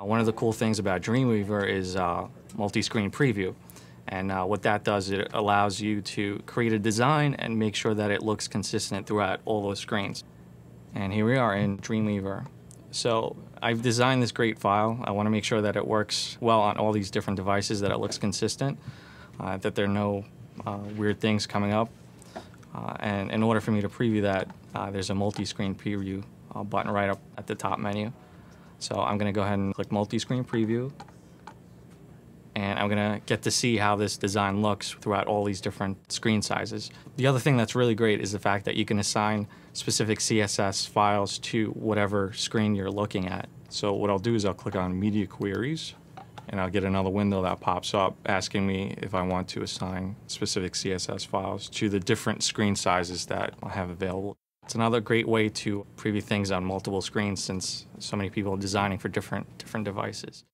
One of the cool things about Dreamweaver is multi-screen preview. And what that does, it allows you to create a design and make sure that it looks consistent throughout all those screens. And here we are in Dreamweaver. So I've designed this great file. I want to make sure that it works well on all these different devices, that it looks consistent, that there are no weird things coming up. And in order for me to preview that, there's a multi-screen preview button right up at the top menu. So I'm going to go ahead and click multi-screen preview, and I'm going to get to see how this design looks throughout all these different screen sizes. The other thing that's really great is the fact that you can assign specific CSS files to whatever screen you're looking at. So what I'll do is I'll click on Media Queries, and I'll get another window that pops up asking me if I want to assign specific CSS files to the different screen sizes that I have available. It's another great way to preview things on multiple screens, since so many people are designing for different devices.